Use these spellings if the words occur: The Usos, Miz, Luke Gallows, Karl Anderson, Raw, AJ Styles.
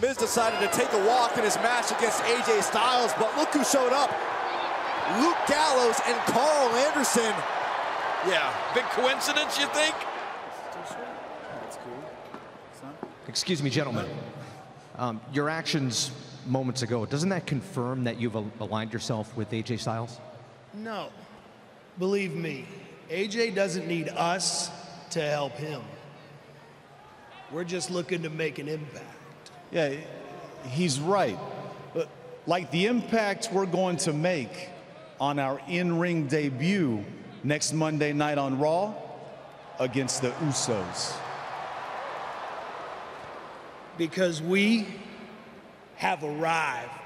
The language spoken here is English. Miz decided to take a walk in his match against AJ Styles, but look who showed up. Luke Gallows and Karl Anderson. Yeah, big coincidence, you think? That's cool. Son? Excuse me, gentlemen. Your actions moments ago, doesn't that confirm that you've aligned yourself with AJ Styles? No. Believe me, AJ doesn't need us to help him. We're just looking to make an impact. Yeah, he's right. But like the impact we're going to make on our in-ring debut next Monday night on Raw against the Usos. Because we have arrived.